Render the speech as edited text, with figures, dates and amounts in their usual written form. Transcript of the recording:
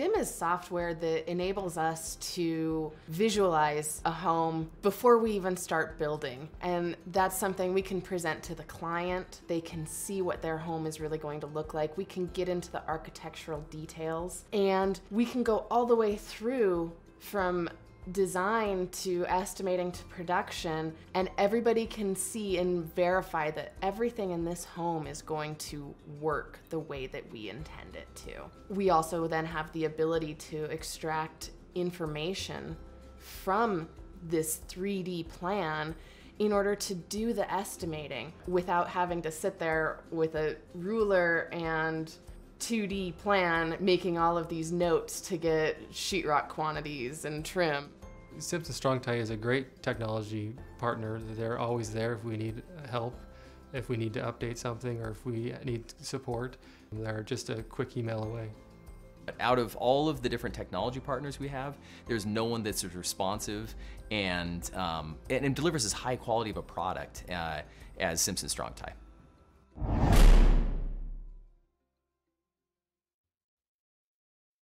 BIM is software that enables us to visualize a home before we even start building. And that's something we can present to the client. They can see what their home is really going to look like. We can get into the architectural details, and we can go all the way through from design to estimating to production, and everybody can see and verify that everything in this home is going to work the way that we intend it to. We also then have the ability to extract information from this 3D plan in order to do the estimating without having to sit there with a ruler and 2D plan, making all of these notes to get sheetrock quantities and trim. Simpson Strong-Tie is a great technology partner. They're always there if we need help, if we need to update something, or if we need support. They're just a quick email away. But out of all of the different technology partners we have, there's no one that's as responsive and delivers as high quality of a product as Simpson Strong-Tie.